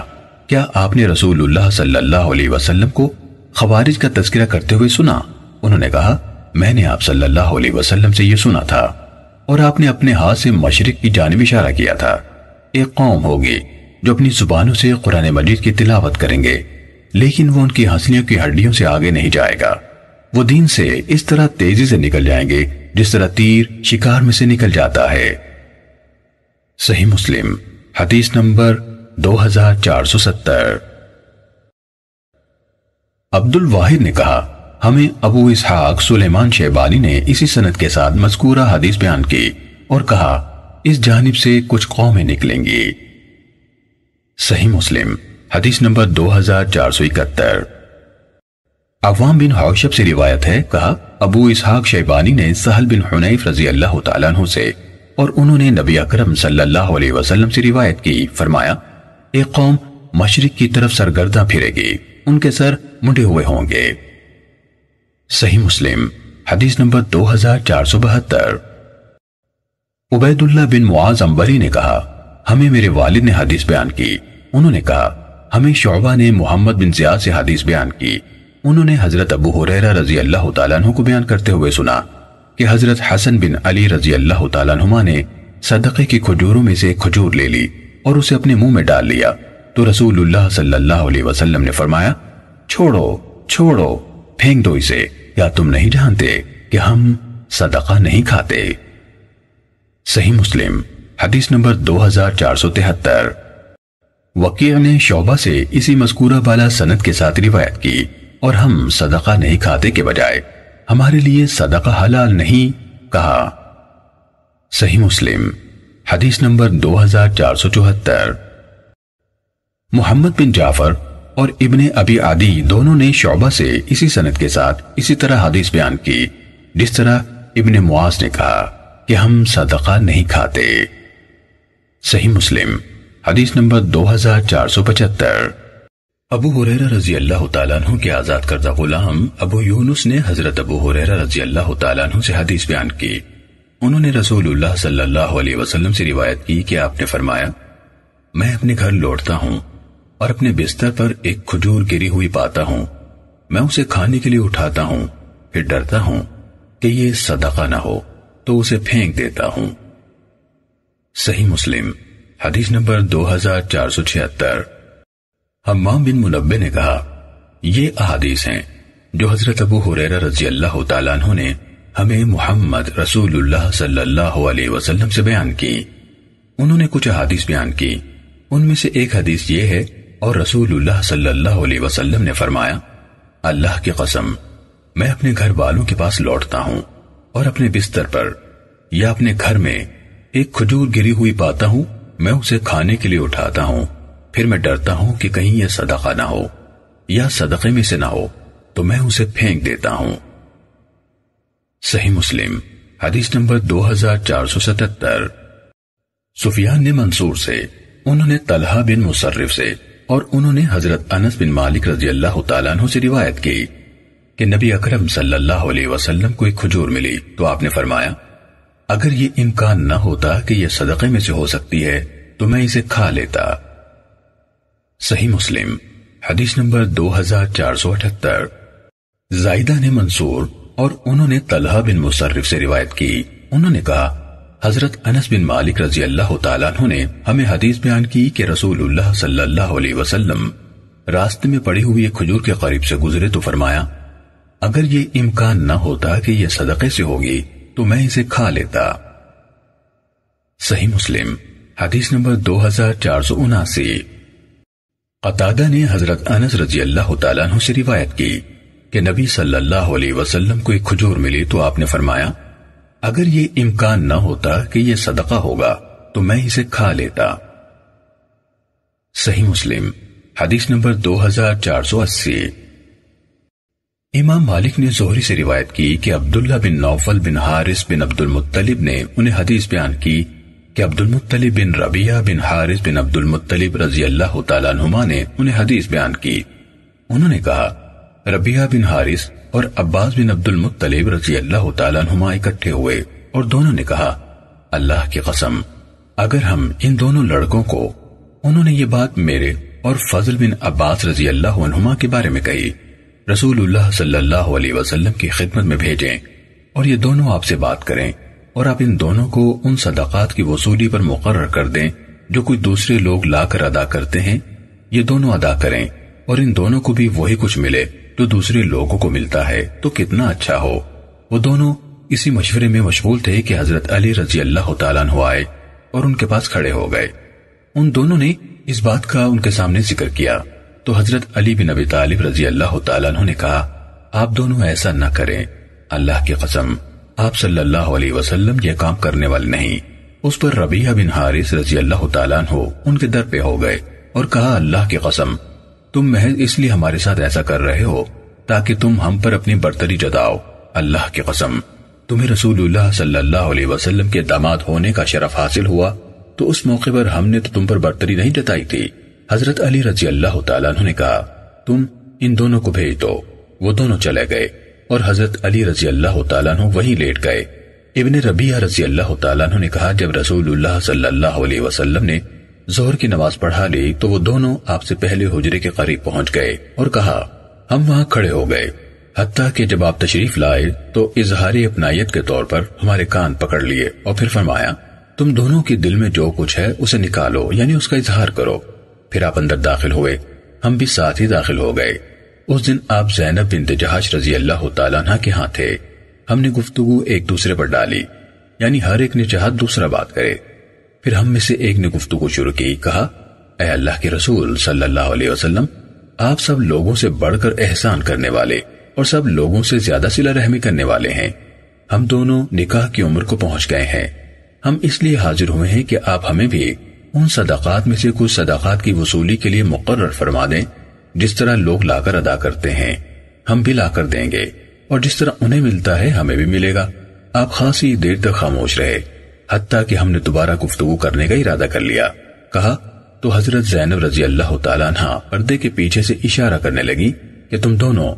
क्या आपने रसूलुल्लाह सल्लल्लाहु अलैहि वसल्लम को खवारिज का तज़किरा करते हुए सुना? उन्होंने कहा, मैंने आप सल्लल्लाहु अलैहि वसल्लम से यह सुना था और आपने अपने हाथ से मशरिक की जानिब इशारा किया था। एक कौम होगी जो अपनी जुबानों से कुरान मजीद की तिलावत करेंगे, लेकिन वो उनकी हंसलियों की हड्डियों से आगे नहीं जाएगा। वो दीन से इस तरह तेजी से निकल जाएंगे जिस तरह तीर शिकार में से निकल जाता है। सही मुस्लिम हदीस नंबर दो हजार चार सौ सत्तर। अब्दुल वाहिद ने कहा, हमें अबू इसहाक सुलेमान शैबानी ने इसी सनद के साथ मज़कूरा हदीस बयान की और कहा, इस जानिब से कुछ कौमें निकलेंगी। सही मुस्लिम हदीस नंबर दो हजार चार सौ इकहत्तर। अवाम बिन हौशब से रिवायत है, कहा, अबू इसहाक शैबानी ने सहल बिन हुनैफ़ रजी अल्लाह तआला अन्हु से और उन्होंने नबी अकरम सल्लल्लाहु अलैहि वसल्लम से रिवायत की। फरमाया, एक कौम मशरिक की तरफ सरगर्दा फिरेगी, उनके सर मुंडे हुए होंगे। सही मुस्लिम हदीस नंबर दो हजार चार सौ बहत्तर। उबैदुल्लाह बिन मुआज़ अंबरी ने कहा, हमें मेरे वालिद ने हदीस बयान की। उन्होंने कहा, हमें शौबा ने मुहम्मद बिन ज़ियाद से हदीस बयान की। उन्होंने हजरत अबू हुरैरा रजी अल्लाह तआला अन्हु को बयान करते हुए सुना कि हजरत हसन बिन अली रजी अल्लाह तआला अन्हुमा ने सदक़े की खजूरों में से एक खजूर ले ली और उसे अपने मुंह में डाल लिया तो रसूलुल्लाह सल्लल्लाहु अलैहि वसल्लम ने फरमाया, छोड़ो छोड़ो, फेंक दो इसे, या तुम नहीं जानते कि हम सदका नहीं खाते। सही मुस्लिम हदीस नंबर दो हजार चार सौ तिहत्तर। वकी ने शोबा से इसी मज़कूरा वाला सनद के साथ रिवायत की और हम सदका नहीं खाते के बजाय हमारे लिए सदका हलाल नहीं कहा। सही मुस्लिम हदीस नंबर दो हजार चार सौ चौहत्तर। मुहम्मद बिन जाफर और इब्ने अबी आदी दोनों ने शोबा से इसी सनद के साथ इसी तरह हदीस बयान की जिस तरह इब्ने मुआज ने कहा कि हम सदका नहीं खाते। सही मुस्लिम हदीस नंबर दो हजार चार सौ पचहत्तर। अबू हुरैरा रज़ी अल्लाह ताला अन्हु के आजाद करदा गुलाम अबू यूनुस ने हजरत अबू हुरैरा रज़ी अल्लाह ताला अन्हु से हदीस बयान की। उन्होंने रसूलुल्लाह सल्लल्लाहु अलैहि वसल्लम से रिवायत की कि आपने फरमाया, मैं अपने घर लौटता हूं और अपने बिस्तर पर एक खजूर गिरी हुई पाता हूं। मैं उसे खाने के लिए उठाता हूं, फिर डरता हूं कि ये सदका ना हो तो उसे फेंक देता हूं। सही मुस्लिम हदीस नंबर दो हजार चार सौ छिहत्तर। हम्माम बिन मुनब्बे ने कहा, ये अहादीस हैं जो हजरत अबू हुरैरा रजी अल्लाह ताला अन्हु ने हमें मोहम्मद रसूलुल्लाह सल्लल्लाहु अलैहि वसल्लम से बयान की। उन्होंने कुछ अहादीस बयान की, उनमें से एक हदीस ये है और रसूलुल्लाह सल्लल्लाहु अलैहि वसल्लम ने फरमाया, अल्लाह की कसम, मैं अपने घर वालों के पास लौटता हूं और अपने बिस्तर पर या अपने घर में एक खजूर गिरी हुई पाता हूं। मैं उसे खाने के लिए उठाता हूं, फिर मैं डरता हूं कि कहीं यह सदका ना हो या सदके में से ना हो तो मैं उसे फेंक देता हूं। सही मुस्लिम हदीस नंबर दो हजार चार सौ सतहत्तर। सुफियान ने मंसूर से, उन्होंने तलहा बिन मुशरफ से और उन्होंने हजरत अनस बिन मालिक रजी अल्लाह ताला अन्हु से रिवायत की कि नबी अकरम सल्लल्लाहु अलैहि वसल्लम को एक खजूर मिली तो आपने फरमाया, अगर ये इम्कान न होता कि यह सदक़े में से हो सकती है तो मैं इसे खा लेता। सही मुस्लिम हदीस नंबर दो हजार चार सौ अठहत्तर। जायदा ने मंसूर और उन्होंने तलहा बिन मुशरफ से रिवायत की। उन्होंने कहा, हजरत अनस बिन मालिक रजी अल्लाह ताला अन्हु ने हमें हदीस बयान की कि रसूलुल्लाह सल्लल्लाहु अलैहि वसल्लम रास्ते में पड़ी हुई एक खजूर के करीब से गुजरे तो फरमाया, अगर ये इम्कान न होता कि यह सदके से होगी तो मैं इसे खा लेता। सही मुस्लिम हदीस नंबर दो हजार चार सौ उनासी। कतादा ने हजरत अनस रजी अल्लाह ताला अन्हु से रिवायत की कि नबी सल्लल्लाहु अलैहि वसल्लम को एक खजूर मिली तो आपने फरमाया, अगर ये इम्कान न होता कि यह सदका होगा तो मैं इसे खा लेता। सही मुस्लिम हदीस नंबर दो हजार चार सौ अस्सी। इमाम मालिक ने ज़ोहरी से रिवायत की कि अब्दुल्ला बिन नौफल बिन हारिस बिन अब्दुल मुत्तलिब ने उन्हें हदीस बयान की कि अब्दुल मुत्तलिब बिन रबिया बिन हारिस बिन अब्दुल मुत्तलिब रजी अल्लाह ताला अन्हुमा ने उन्हें हदीस बयान की। उन्होंने कहा, रबिया बिन हारिस और अब्बास बिन अब्दुल मुत्तलिब रज़ी अल्लाह ताला अन्हुमा इकट्ठे हुए और दोनों ने कहा, अल्लाह की कसम, अगर हम इन दोनों लड़कों को, उन्होंने ये बात मेरे और फजल बिन अब्बास रज़ी अल्लाह अन्हुमा के बारे में कही, रसूलुल्लाह सल्लल्लाहु अलैहि वसल्लम की खिदमत में भेजें और ये दोनों आपसे बात करें और आप इन दोनों को उन सदाक़ात की वसूली पर मुकर्रर कर दें जो कोई दूसरे लोग लाकर अदा करते हैं। ये दोनों अदा करें और इन दोनों को भी वही कुछ मिले जो दूसरे लोगों को मिलता है, तो कितना अच्छा हो। वो दोनों इसी मशवरे में मशगूल थे कि हजरत अली रजी अल्लाह ताला अन्हु आए और उनके पास खड़े हो गए। उन दोनों ने इस बात का उनके सामने जिक्र किया तो हजरत अली बिन अबी तालिब रजी अल्लाह ताला अन्हु ने कहा, आप दोनों ऐसा न करें, अल्लाह की कसम, आप सल्लल्लाहु अलैहि वसल्लम यह काम करने वाले नहीं। उस पर रबिया बिन हारिस रजी अल्लाह ताला अन्हु उनके दर पे हो गए और कहा, अल्लाह की कसम, तुम महज इसलिए हमारे साथ ऐसा कर रहे हो ताकि तुम हम पर अपनी बर्तरी जताओ। अल्लाह की कसम, तुम्हें रसूलुल्लाह सल्लल्लाहु अलैहि वसल्लम के दामाद होने का शरफ हासिल हुआ तो उस मौके पर हमने तो तुम पर बर्तरी नहीं जताई थी। हजरत अली रजी अल्लाह ताला अन्हु ने कहा, तुम इन दोनों को भेज दो। वो दोनों चले गए और हजरत अली रजी अल्लाह ताला अन्हु वहीं लेट गए। इब्ने रबिया रजी अल्लाह ताला अन्हु ने कहा, जब रसूलुल्लाह सल्लल्लाहु अलैहि वसल्लम ने जोहर की नमाज पढ़ा ली तो वो दोनों आपसे पहले हुजरे के करीब पहुंच गए और कहा, हम वहां खड़े हो गए, हत्ता कि जब आप तशरीफ लाए तो इजहारी अपनायत के तौर पर हमारे कान पकड़ लिए और फिर फरमाया, तुम दोनों के दिल में जो कुछ है उसे निकालो, यानी उसका इजहार करो। फिर आप अंदर दाखिल हुए, हम भी साथ ही दाखिल हो गए। उस दिन आप ज़ैनब बिन्त जहाश रजी अल्लाह ताला अन्हा के हाथ थे। हमने गुफ्तगू एक दूसरे पर डाली, यानी हर एक ने चाहा दूसरा बात करे। फिर हम में से एक ने गुफ्तगू शुरू की, कहा, ऐ अल्लाह के रसूल सल्लल्लाहु अलैहि वसल्लम, आप सब लोगों से बढ़कर एहसान करने वाले और सब लोगों से ज्यादा सिला रहमी करने वाले हैं। हम दोनों निकाह की उम्र को पहुंच गए हैं। हम इसलिए हाजिर हुए हैं कि आप हमें भी उन सदाकात में से कुछ सदाकात की वसूली के लिए मुकर्रर फरमा दें जिस तरह लोग लाकर अदा करते हैं, हम भी लाकर देंगे, और जिस तरह उन्हें मिलता है हमें भी मिलेगा। आप खासी देर तक खामोश रहे, हत्ता कि हमने दोबारा गुफ्तगू करने का इरादा कर लिया। कहा तो हजरत ज़ैनब रज़ी अल्लाह ताला अन्हा पर्दे के पीछे से इशारा करने लगी कि तुम दोनों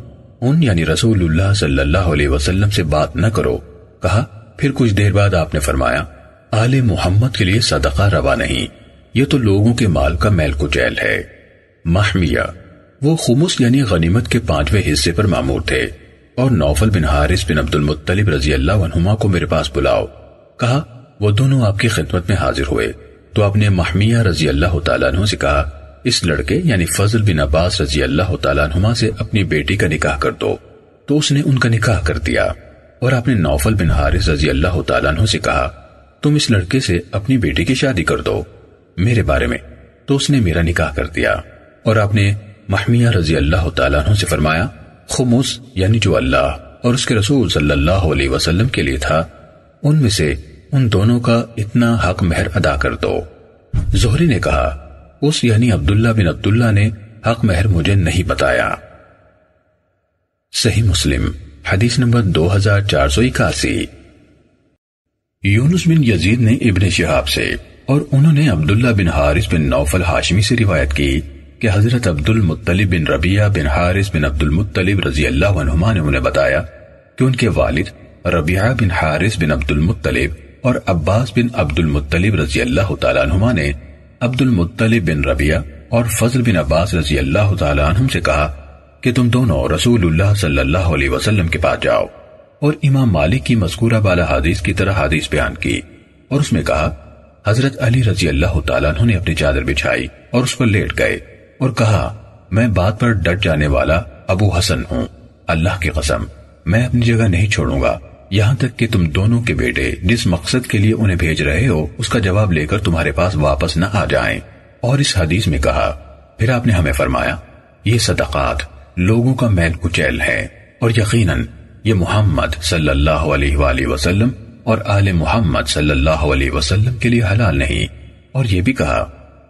उन यानी रसूलुल्लाह सल्लल्लाहु अलैहि वसल्लम से बात न करो। कहा फिर कुछ देर बाद आपने फरमाया, आले मोहम्मद के लिए सदका रवा नहीं, ये तो लोगों के माल का मैल कुचैल है। महमिया वो खुमुस यानी गनीमत के पांचवें हिस्से पर मामूर थे। और नौफल बिन हारिस बिन अब्दुल मुत्तलिब रजी अल्लाह अन्हुमा को मेरे पास बुलाओ। कहा वो दोनों आपकी खिदमत में हाजिर हुए तो आपने महमिया रजी अल्लाह ताला अन्हु से कहा, इस लड़के यानी फजल बिन अब्बास रजी अल्लाह ताला अन्हुमा से अपनी बेटी का निकाह कर दो, तो उसने उनका निकाह कर दिया। और आपने नौफल बिन हारिस रजी अल्लाह ताला अन्हु से कहा, तुम इस लड़के से अपनी बेटी की शादी कर दो मेरे बारे में, तो उसने मेरा निकाह कर दिया। और आपने महमिया रजी अल्लाह ताला अन्हु से फरमाया, खुमुस यानी जो अल्लाह और उसके रसूल सल्लल्लाहु अलैहि वसल्लम के लिए था उनमें से उन दोनों का इतना हक महर अदा कर दो। ज़ुहरी ने कहा, उस यानी अब्दुल्ला बिन अब्दुल्ला ने हक महर मुझे नहीं बताया। सही मुस्लिम हदीस नंबर दो हजार चार सौ इक्यासी। यूनुस बिन यजीद ने इब्ने शिहाब से और उन्होंने अब्दुल्ला बिन हारिस बिन नौफल हाशमी से रिवायत की कि हजरत अब्दुल मुत्तलिब बिन रबिया बिन हारिस बिन अब्दुल मुत्तलिब रजी अल्लाह अन्हुमा ने उन्हें बताया कि उनके वालिद रबिया बिन हारिस बिन अब्दुल मुत्तलिब और अब्बास बिन अब्दुल मुत्तलिब रजी अल्लाह ताला अन्हुमा ने अब्दुल मुत्तलिब बिन रबिया और फजल बिन अब्बास रजी अल्लाह ताला अन्हुम से कहा कि तुम दोनों रसूलुल्लाह सल्लल्लाहु अलैहि वसल्लम के पास जाओ। और इमाम मालिक की मज़कूरा वाला हदीस की तरह हदीस बयान की और उसमें कहा, हजरत अली रजी अल्लाह ताला अन्हु ने अपनी चादर बिछाई और उस पर लेट गए और कहा, मैं बात पर डट जाने वाला अबू हसन हूँ, अल्लाह की कसम मैं अपनी जगह नहीं छोड़ूंगा यहाँ तक कि तुम दोनों के बेटे जिस मकसद के लिए उन्हें भेज रहे हो उसका जवाब लेकर तुम्हारे पास वापस न आ जाएं। और इस हदीस में कहा, फिर आपने हमें फरमाया, ये सदकात लोगों का मैल कुचैल है और यकीनन ये मोहम्मद सल्लल्लाहु अलैहि वसल्लम और आले मोहम्मद सल्लल्लाहु अलैहि वसल्लम के लिए हलाल नहीं। और ये भी कहा,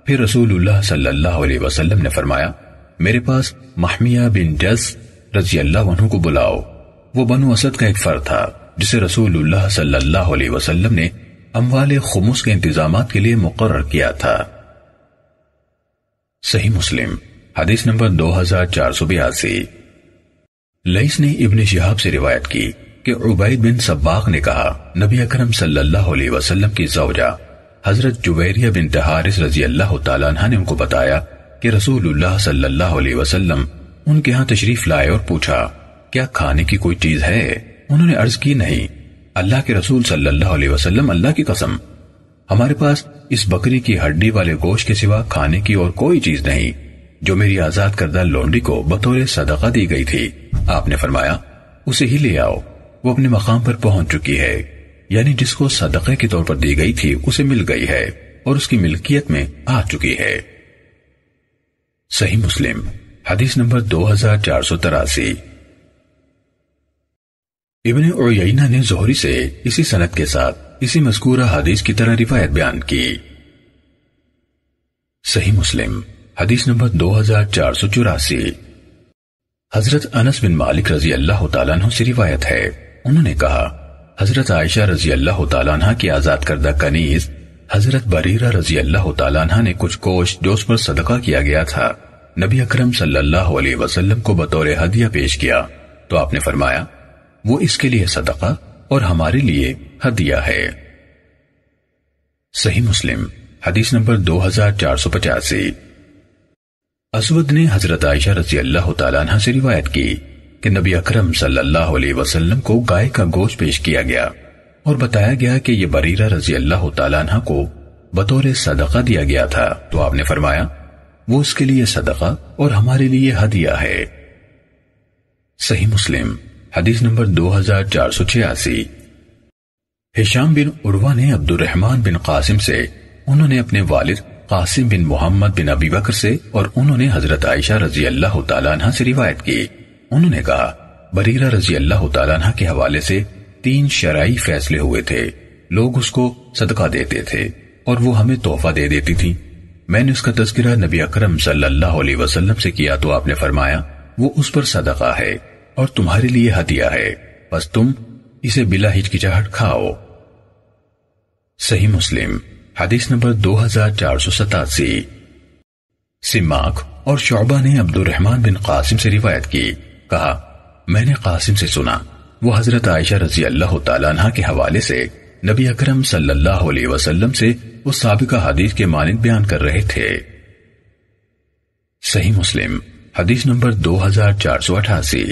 फिर रसूलुल्लाह सल्लल्लाहु अलैहि वसल्लम ने फरमाया, मेरे पास महमिया बिन जस रजी अल्लाह अन्हु को बुलाओ। वो बनु असद का एक फर था जिसे रसूलुल्लाह सल्लल्लाहु अलैहि वसल्लम ने अम्वाले खुमुस के इंतजामात के लिए मुकर्रर किया था। सही मुस्लिम हदीस नंबर दो हजार चार सौ बयासी। लईस ने इब्ने शिहाब से रिवायत की कि उबैद बिन सब्बाक ने कहा, नबी अकरम सल्लल्लाहु अलैहि वसल्लम की ज़ौजा हजरत जुवैरिया बिन्त हारिस रजी अल्लाह ताला अन्हा ने उनको बताया कि रसूलुल्लाह सल्लल्लाहु अलैहि वसल्लम उनके यहाँ तशरीफ लाए और पूछा, क्या खाने की कोई चीज है? उन्होंने अर्ज की, नहीं। अल्लाह के रसूल सल्लल्लाहु अलैहि वसल्लम, अल्लाह की कसम हमारे पास इस बकरी की हड्डी वाले गोश्त के सिवा खाने की और कोई चीज नहीं जो मेरी आजाद करदा लोंडी को बतौर सदका दी गई थी। आपने फरमाया, उसे ही ले आओ, वो अपने मकाम पर पहुंच चुकी है, यानी जिसको सदक़े के तौर पर दी गई थी उसे मिल गई है और उसकी मिल्कियत में आ चुकी है। सही मुस्लिम हदीस नंबर दो हजार चार सौ तिरासी। इब्ने उयैना ने ज़ुहरी से इसी सनद के साथ इसी मज़कूरा हदीस की तरह रिवायत बयान की। सही मुस्लिम हदीस नंबर दो हजार चार सौ चौरासी। हजरत अनस बिन मालिक रजी अल्लाह ताला अन्हु से रिवायत है, उन्होंने कहा, हजरत आयशा रजी अल्लाह ताला अन्हा की आजाद करदा कनीज हजरत बरीरा रजी अल्लाह ताला अन्हा ने कुछ गोश्त जो उस पर सदका किया गया था नबी अकरम सल्लल्लाहु अलैहि वसल्लम को बतौर हदिया पेश किया तो आपने फरमाया, वो इसके लिए सदका और हमारे लिए हदिया है। सही मुस्लिम हदीस नंबर दो हजार चार सौ पचासी। असवद ने हजरत आयशा रजी अल्लाह ताला अन्हा से रिवायत की कि नबी अकरम सल्लल्लाहु अलैहि वसल्लम को गाय का गोश्त पेश किया गया और बताया गया कि ये बरीरा रजी अल्लाह ताला अन्हा को बतौर सदका दिया गया था तो आपने फरमाया, वो उसके लिए सदका और हमारे लिए हदिया है। सही मुस्लिम हदीस नंबर दो हजार चार सौ छियासी। हिशाम बिन उर्वा ने अब्दुर्रहमान बिन कासिम से उन्होंने अपने वालिद कासिम बिन मोहम्मद बिन अबी बकर से और उन्होंने हजरत आयशा रजी अल्लाह तआला अन्हा से रिवायत की। उन्होंने कहा, बरीरा रजी अल्लाह तआला अन्हा के हवाले से तीन शरई फैसले हुए थे। लोग उसको सदका देते थे और वो हमें तोहफा दे देती थी। मैंने उसका तज़किरा नबी अकरम सल्लल्लाहु अलैहि वसल्लम से किया तो आपने फरमाया, वो उस पर सदका है और तुम्हारे लिए हदिया है, बस तुम इसे बिला हिचकिचाहट खाओ। सही मुस्लिम हदीस नंबर दो हजार चार सौ सतासी। सिमाक और शौबा ने अब्दुर्रहमान बिन कासिम से रिवायत की, कहा मैंने कासिम से सुना, वो हजरत आयशा रजी अल्लाह तआला अन्हा के हवाले से नबी अकरम सल्लल्लाहु अलैहि वसल्लम से उस साबिका हदीस के मानिंद बयान कर रहे थे। सही मुस्लिम हदीस नंबर दो हजार चार सौ अठासी।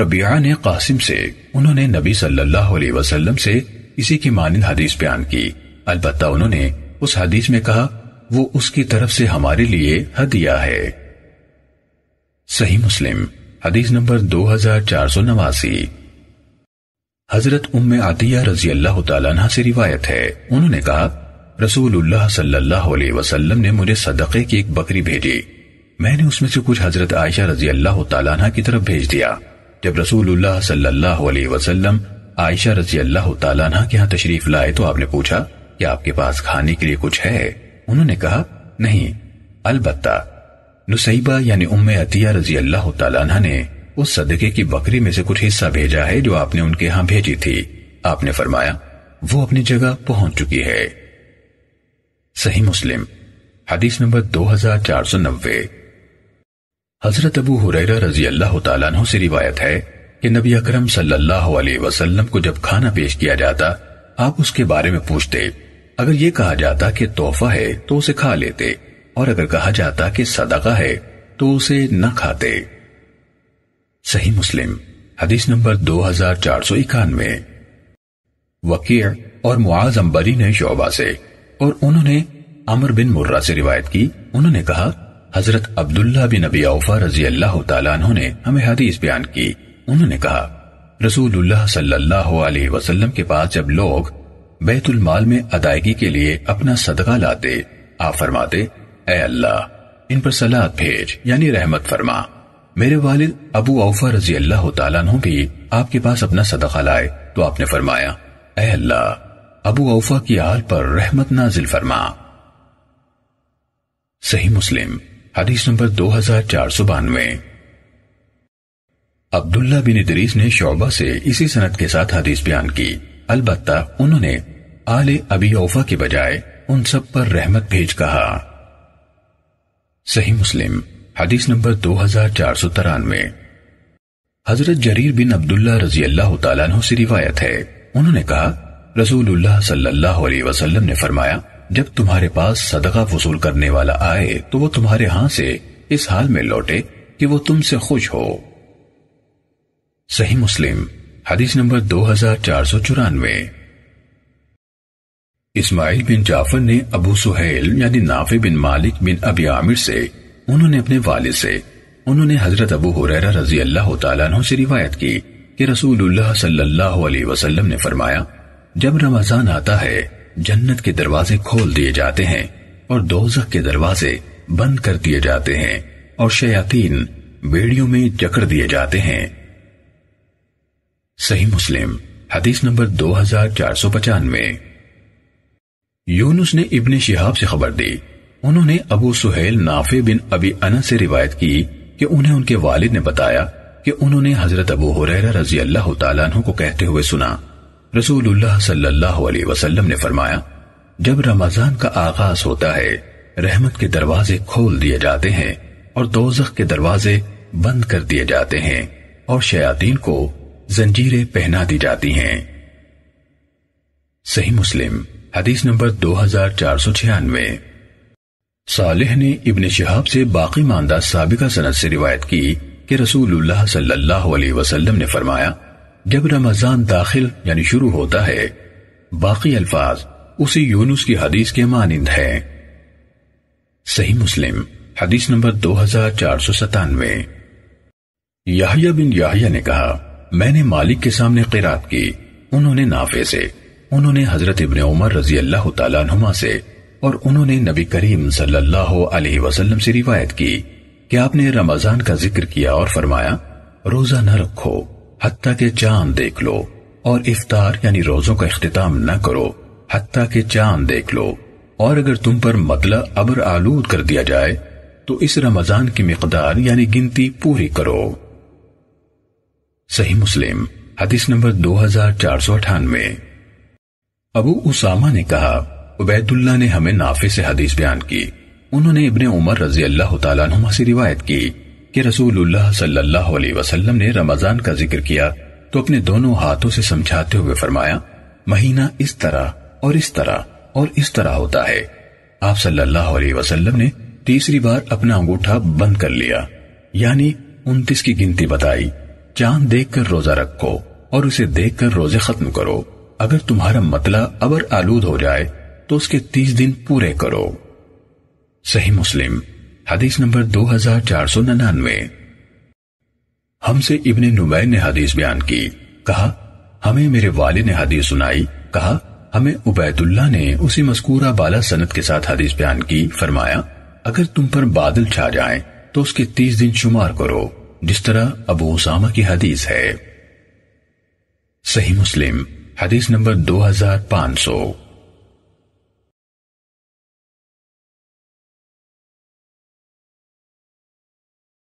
रबिया ने कासिम से, उन्होंने नबी सल्लल्लाहु अलैहि वसल्लम से इसी की मानिंद हदीस बयान की, अलबत्ता उन्होंने उस हदीस में कहा वो उसकी तरफ से हमारे लिए हदिया है। सही मुस्लिम हदीस नंबर दो हजार चार सौ नवासी। हजरत उम्मे आतिया रजी अल्लाह तआला अन्हा से रिवायत है, उन्होंने कहा रसूलुल्लाह सल्लल्लाहु अलैहि वसल्लम ने मुझे सदक़े की एक बकरी भेजी। मैंने उसमें से कुछ हजरत आयशा रजी अल्लाह तआला अन्हा की तरफ भेज दिया। जब रसूलुल्लाह सल्लल्लाहु अलैहि वसल्लम आयशा रजी अल्लाह तआला अन्हा के यहाँ तशरीफ लाए तो आपने पूछा कि आपके पास खाने के लिए कुछ है? उन्होंने कहा नहीं, अलबत्ता नुसैबा यानी उम्मे अतिया रजी अल्लाह तआला अन्हा ने उस सदके की बकरी में से कुछ हिस्सा भेजा है जो आपने उनके यहाँ भेजी थी। आपने फरमाया वो अपनी जगह पहुंच चुकी है। सही मुस्लिम हदीस नंबर दो हजार चार सौ नब्बे। हजरत अबू हुरैरा रजी अल्लाह तआला अन्हु से रिवायत है कि नबी अकरम सल्लल्लाहु अलैहि वसल्लम को जब खाना पेश किया जाता आप उसके बारे में पूछते। अगर ये कहा जाता कि तोहफा है तो उसे खा लेते, और अगर कहा जाता कि सदका है तो उसे न खाते। सही मुस्लिम हदीस नंबर दो हजार चार सौ इक्यानवे। वकी और मुआज अंबरी ने शोबा से और उन्होंने अमर बिन मुर्रा से रिवायत की, उन्होंने कहा हजरत अब्दुल्ला बिन अबी औफा रजी अल्लाह तआला अन्हु ने हमें हदीस बयान की। उन्होंने कहा रसूलुल्लाह सल्लल्लाहु अलैहि वसल्लम के पास जब लोग बैतुल माल में अदायगी के लिए अपना सदका लाते आप फरमाते, ऐ अल्लाह इन पर सलात भेज यानी रहमत फरमा। मेरे वालिद अबू औफा रजी अल्लाह तआला अन्हु भी आपके पास अपना सदका लाए तो आपने फरमाया, ऐ अल्लाह अबू औफा की आल पर रहमत नाजिल फरमा। सही मुस्लिम हदीस नंबर दो हजार चार सौ बानवे। अब्दुल्ला बिन इदरीस ने शोबा से इसी सनद के साथ हदीस बयान की, अलबत्ता उन्होंने आले अबी औफा के बजाय उन सब पर रहमत भेज कहा। सही मुस्लिम हदीस नंबर दो हजार चार सौ तिरानवे। हजरत जरीर बिन अब्दुल्ला रजी अल्लाह तआला अन्हु से रिवायत है, उन्होंने कहा रसूलुल्लाह सल्लल्लाहु अलैहि वसल्लम ने फरमाया जब तुम्हारे पास सदका वसूल करने वाला आए तो वो तुम्हारे हाथ से इस हाल में लौटे कि वो तुमसे खुश हो। सही मुस्लिम हदीस नंबर दो हजार चार सौ चौरानवे। इस्माइल बिन जाफर ने अबू सुहेल यानी नाफे बिन मालिक बिन अबी आमिर से, उन्होंने अपने वालिद से, उन्होंने हजरत अबू हुरैरा रजी अल्लाह तआला अन्हु से रिवायत की कि रसूलुल्लाह सल्लल्लाहु अलैहि वसल्लम ने फरमाया जब रमजान आता है जन्नत के दरवाजे खोल दिए जाते हैं और दोज़ख के दरवाजे बंद कर दिए जाते हैं और शयातीन बेड़ियों में जकड़ दिए जाते हैं। सही मुस्लिम हदीस नंबर दो हजार चार सौ पचानवे। यूनुस ने इब्ने शिहाब से खबर दी, उन्होंने अबू सुहेल नाफे बिन अबी अनस से रिवायत की कि उन्हें उनके वालिद ने बताया कि उन्होंने हजरत अबू हुरैरा रजी अल्लाह तआला अन्हु को कहते हुए सुना रसूलुल्लाह सल्लल्लाहु अलैहि वसल्लम ने फरमाया जब रमजान का आगाज होता है रहमत के दरवाजे खोल दिए जाते हैं और दोज़ख के दरवाजे बंद कर दिए जाते हैं और शयातीन को जंजीरें पहना दी जाती हैं। सही मुस्लिम हदीस नंबर दो हजार चार सौ छियानवे। सालेह ने इब्न शिहाब से बाकी मानदा साबिका सनद से रिवायत की कि रसूलुल्लाह सल्लल्लाहु अलैहि वसल्लम ने फरमाया जब रमजान दाखिल यानी शुरू होता है। बाकी अल्फाज उसी यूनुस की हदीस के मानिंद है। सही मुस्लिम हदीस नंबर दो हजार चार सौ सतानवे। याहिया बिन याहिया ने कहा मैंने मालिक के सामने क़िरात की, उन्होंने नाफे से उन्होंने हजरत इब्ने उमर रज़ी अल्लाह ताला अन्हुमा से और उन्होंने नबी करीम सल्लल्लाहु अलैहि वसल्लम से रिवायत की कि आपने रमजान का जिक्र किया और फरमाया, रोजा न रखो हत्ता के चांद देख लो, और इफ्तार यानी रोजों का इख्तिताम न करो हत्ता के चांद देख लो, और अगर तुम पर मतला अबर आलूद कर दिया जाए तो इस रमजान की मिकदार यानी गिनती पूरी करो। सही मुस्लिम हदीस नंबर दो हजार चार सौ अठानवे। अबू उसामा ने कहा, उबैदुल्लाह ने हमें नाफे से हदीस बयान की, उन्होंने इब्ने उमर रजी अल्लाह तआला अन्हुमा से रिवायत की कि रसूलुल्लाह सल्लल्लाहु अलैहि वसल्लम ने रमजान का जिक्र किया तो अपने दोनों हाथों से समझाते हुए फरमाया, महीना इस तरह और इस तरह और इस तरह होता है। आप सल्लल्लाहु अलैहि वसल्लम ने तीसरी बार अपना अंगूठा बंद कर लिया यानी उनतीस की गिनती बताई। चांद देखकर रोजा रखो और उसे देखकर रोजे खत्म करो, अगर तुम्हारा मतला अबर आलूद हो जाए तो उसके तीस दिन पूरे करो। सही मुस्लिम हदीस नंबर दो हजार चार सौ निन्यानवे। हमसे इब्ने नुमैर ने हदीस बयान की, कहा हमें मेरे वाले ने हदीस सुनाई, कहा हमें उबैदुल्लाह ने उसी मस्कूरा बाला सनद के साथ हदीस बयान की, फरमाया अगर तुम पर बादल छा जाए तो उसके तीस दिन शुमार करो, जिस तरह अबू उसामा की हदीस है। सही मुस्लिम हदीस नंबर दो हजार पांच सौ।